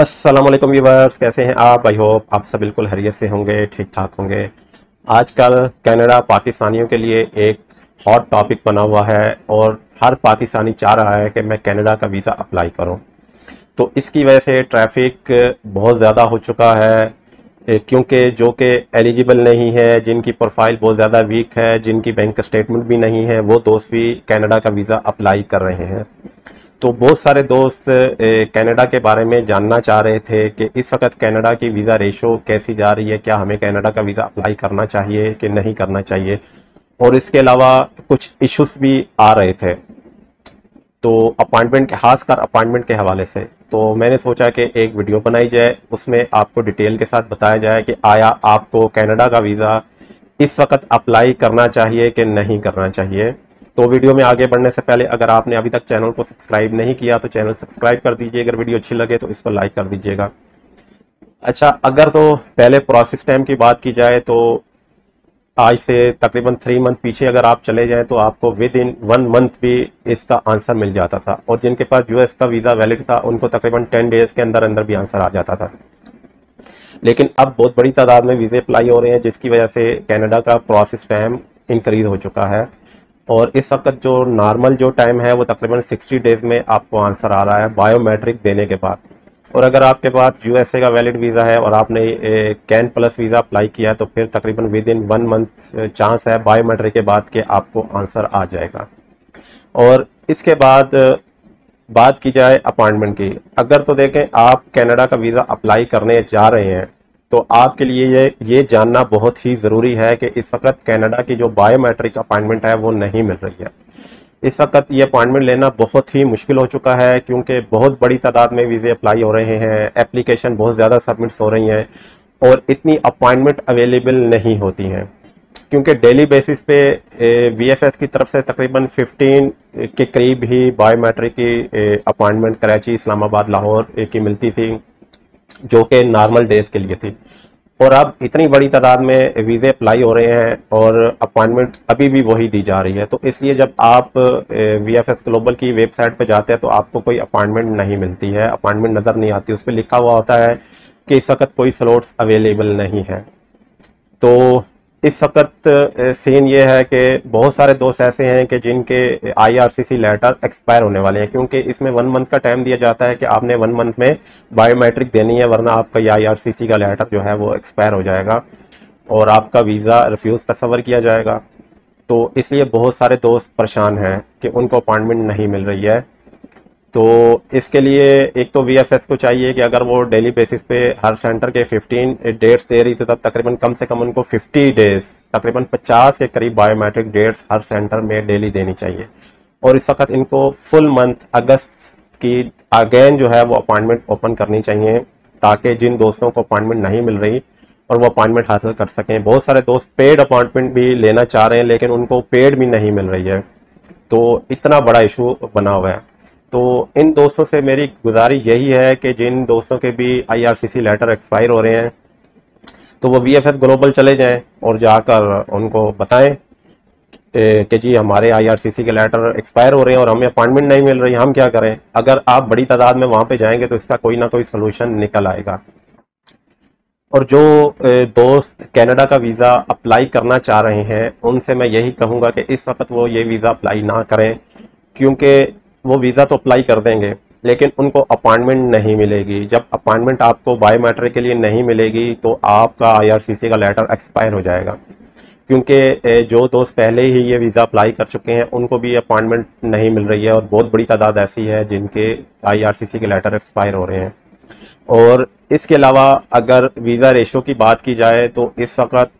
अस्सलामुअलैकुम व्यूअर्स, कैसे हैं आप? आई होप आप सब बिल्कुल खैरियत से होंगे, ठीक ठाक होंगे। आजकल कनाडा पाकिस्तानियों के लिए एक हॉट टॉपिक बना हुआ है और हर पाकिस्तानी चाह रहा है कि मैं कनाडा का वीज़ा अप्लाई करूं। तो इसकी वजह से ट्रैफिक बहुत ज़्यादा हो चुका है, क्योंकि जो कि एलिजिबल नहीं है, जिनकी प्रोफाइल बहुत ज़्यादा वीक है, जिनकी बैंक स्टेटमेंट भी नहीं है, वो दोस्त भी कनाडा का वीज़ा अप्लाई कर रहे हैं। तो बहुत सारे दोस्त कनाडा के बारे में जानना चाह रहे थे कि इस वक्त कनाडा की वीज़ा रेशो कैसी जा रही है, क्या हमें कनाडा का वीज़ा अप्लाई करना चाहिए कि नहीं करना चाहिए, और इसके अलावा कुछ इश्यूज़ भी आ रहे थे तो अपॉइंटमेंट के, खासकर अपॉइंटमेंट के हवाले से। तो मैंने सोचा कि एक वीडियो बनाई जाए, उसमें आपको डिटेल के साथ बताया जाए कि आया आपको कनाडा का वीज़ा इस वक्त अप्लाई करना चाहिए कि नहीं करना चाहिए। तो वीडियो में आगे बढ़ने से पहले अगर आपने अभी तक चैनल को सब्सक्राइब नहीं किया तो चैनल सब्सक्राइब कर दीजिए, अगर वीडियो अच्छी लगे तो इसको लाइक कर दीजिएगा। अच्छा, अगर तो पहले प्रोसेस टाइम की बात की जाए तो आज से तकरीबन 3 मंथ पीछे अगर आप चले जाएं तो आपको विद इन 1 मंथ भी इसका आंसर मिल जाता था, और जिनके पास US का वीज़ा वैलिड था उनको तकरीबन 10 डेज़ के अंदर अंदर भी आंसर आ जाता था। लेकिन अब बहुत बड़ी तादाद में वीज़े अप्लाई हो रहे हैं, जिसकी वजह से कनाडा का प्रोसेस टाइम इंक्रीज़ हो चुका है और इस वक्त जो नॉर्मल जो टाइम है वो तकरीबन 60 डेज़ में आपको आंसर आ रहा है बायोमेट्रिक देने के बाद। और अगर आपके पास USA का वैलिड वीज़ा है और आपने CAN+ वीज़ा अप्लाई किया तो फिर तकरीबन विद इन 1 मंथ चांस है बायोमेट्रिक के बाद के आपको आंसर आ जाएगा। और इसके बाद बात की जाए अपॉइंटमेंट की, अगर तो देखें आप कनाडा का वीज़ा अप्लाई करने जा रहे हैं तो आपके लिए ये जानना बहुत ही ज़रूरी है कि इस वक्त कनाडा की जो बायोमेट्रिक अपॉइंटमेंट है वो नहीं मिल रही है। इस वक्त ये अपॉइंटमेंट लेना बहुत ही मुश्किल हो चुका है, क्योंकि बहुत बड़ी तादाद में वीज़े अप्लाई हो रहे हैं, एप्लीकेशन बहुत ज़्यादा सबमिट्स हो रही हैं और इतनी अपॉइंटमेंट अवेलेबल नहीं होती हैं, क्योंकि डेली बेसिस पे VFS की तरफ से तकरीबन 15 के करीब ही बायोमेट्रिक की अपॉइंटमेंट कराची, इस्लामाबाद, लाहौर की मिलती थी जो कि नॉर्मल डेज़ के लिए थी। और अब इतनी बड़ी तादाद में वीज़े अप्लाई हो रहे हैं और अपॉइंटमेंट अभी भी वही दी जा रही है। तो इसलिए जब आप VFS ग्लोबल की वेबसाइट पर जाते हैं तो आपको कोई अपॉइंटमेंट नहीं मिलती है, अपॉइंटमेंट नज़र नहीं आती, उस पर लिखा हुआ होता है कि इस वक्त कोई स्लॉट्स अवेलेबल नहीं है। तो इस वक्त सीन ये है कि बहुत सारे दोस्त ऐसे हैं कि जिनके IRCC लेटर एक्सपायर होने वाले हैं, क्योंकि इसमें 1 मंथ का टाइम दिया जाता है कि आपने 1 मंथ में बायोमेट्रिक देनी है, वरना आपका ये IRCC का लेटर जो है वो एक्सपायर हो जाएगा और आपका वीज़ा रिफ्यूज़ तस्वर किया जाएगा। तो इसलिए बहुत सारे दोस्त परेशान हैं कि उनको अपॉइंटमेंट नहीं मिल रही है। तो इसके लिए एक तो VFS को चाहिए कि अगर वो डेली बेसिस पे हर सेंटर के 15 डेट्स दे रही तो तब तकरीबन कम से कम उनको 50 डेज़, तकरीबन 50 के करीब बायोमेट्रिक डेट्स हर सेंटर में डेली देनी चाहिए। और इस वक्त इनको फुल मंथ अगस्त की अगेन जो है वो अपॉइंटमेंट ओपन करनी चाहिए, ताकि जिन दोस्तों को अपॉइंटमेंट नहीं मिल रही और वो अपॉइंटमेंट हासिल कर सकें। बहुत सारे दोस्त पेड अपॉइंटमेंट भी लेना चाह रहे हैं लेकिन उनको पेड भी नहीं मिल रही है, तो इतना बड़ा इशू बना हुआ है। तो इन दोस्तों से मेरी गुजारिश यही है कि जिन दोस्तों के भी IRCC लेटर एक्सपायर हो रहे हैं तो वो VFS ग्लोबल चले जाएं और जाकर उनको बताएं कि जी हमारे IRCC के लेटर एक्सपायर हो रहे हैं और हमें अपॉइंटमेंट नहीं मिल रही, हम क्या करें। अगर आप बड़ी तादाद में वहाँ पे जाएंगे तो इसका कोई ना कोई सलूशन निकल आएगा। और जो दोस्त कनाडा का वीज़ा अप्लाई करना चाह रहे हैं उनसे मैं यही कहूँगा कि इस वक्त वो ये वीज़ा अप्लाई ना करें, क्योंकि वो वीज़ा तो अप्लाई कर देंगे लेकिन उनको अपॉइंटमेंट नहीं मिलेगी। जब अपॉइंटमेंट आपको बायोमेट्रिक के लिए नहीं मिलेगी तो आपका IRCC का लेटर एक्सपायर हो जाएगा, क्योंकि जो दोस्त पहले ही ये वीज़ा अप्लाई कर चुके हैं उनको भी अपॉइंटमेंट नहीं मिल रही है और बहुत बड़ी तादाद ऐसी है जिनके IRCC के लेटर एक्सपायर हो रहे हैं। और इसके अलावा अगर वीज़ा रेशो की बात की जाए तो इस वक्त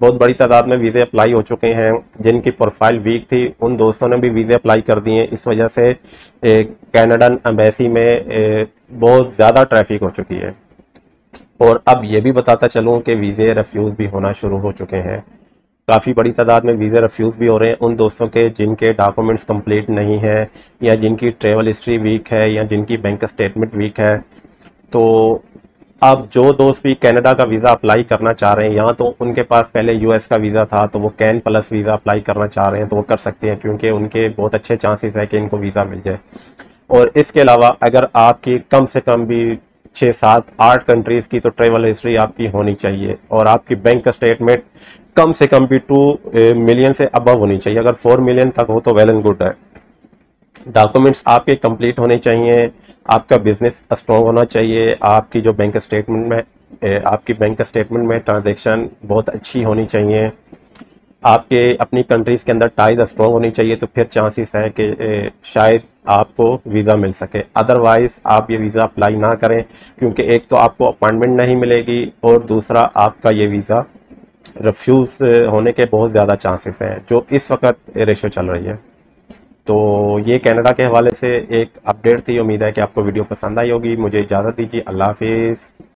बहुत बड़ी तादाद में वीज़े अप्लाई हो चुके हैं, जिनकी प्रोफाइल वीक थी उन दोस्तों ने भी वीज़े अप्लाई कर दिए। इस वजह से कैनेडन एम्बेसी में बहुत ज़्यादा ट्रैफिक हो चुकी है। और अब ये भी बताता चलूँ कि वीज़े रिफ्यूज़ भी होना शुरू हो चुके हैं, काफ़ी बड़ी तादाद में वीज़े रिफ्यूज़ भी हो रहे हैं उन दोस्तों के जिनके डॉक्यूमेंट्स कम्प्लीट नहीं हैं, या जिनकी ट्रेवल हिस्ट्री वीक है, या जिनकी बैंक स्टेटमेंट वीक है। तो अब जो दोस्त भी कनाडा का वीज़ा अप्लाई करना चाह रहे हैं, यहाँ तो उनके पास पहले US का वीज़ा था तो वो CAN+ वीज़ा अप्लाई करना चाह रहे हैं तो वो कर सकते हैं, क्योंकि उनके बहुत अच्छे चांसेस है कि इनको वीज़ा मिल जाए। और इसके अलावा अगर आपकी कम से कम भी 6, 7, 8 कंट्रीज की तो ट्रेवल हिस्ट्री आपकी होनी चाहिए और आपकी बैंक का स्टेटमेंट कम से कम भी 2 मिलियन से अबव होनी चाहिए। अगर 4 मिलियन तक हो तो वेल एंड गुड है। डॉक्यूमेंट्स आपके कंप्लीट होने चाहिए, आपका बिजनेस स्ट्रॉन्ग होना चाहिए, आपकी जो बैंक स्टेटमेंट में ट्रांजेक्शन बहुत अच्छी होनी चाहिए, आपके अपनी कंट्रीज़ के अंदर टाइज स्ट्रॉन्ग होनी चाहिए, तो फिर चांसेस है कि शायद आपको वीज़ा मिल सके। अदरवाइज़ आप ये वीज़ा अप्लाई ना करें, क्योंकि एक तो आपको अपॉइंटमेंट नहीं मिलेगी और दूसरा आपका ये वीज़ा रिफ्यूज़ होने के बहुत ज़्यादा चांसेस हैं, जो इस वक्त रेशो चल रही है। तो ये कनाडा के हवाले से एक अपडेट थी। उम्मीद है कि आपको वीडियो पसंद आई होगी। मुझे इजाज़त दीजिए, अल्लाह हाफिज़।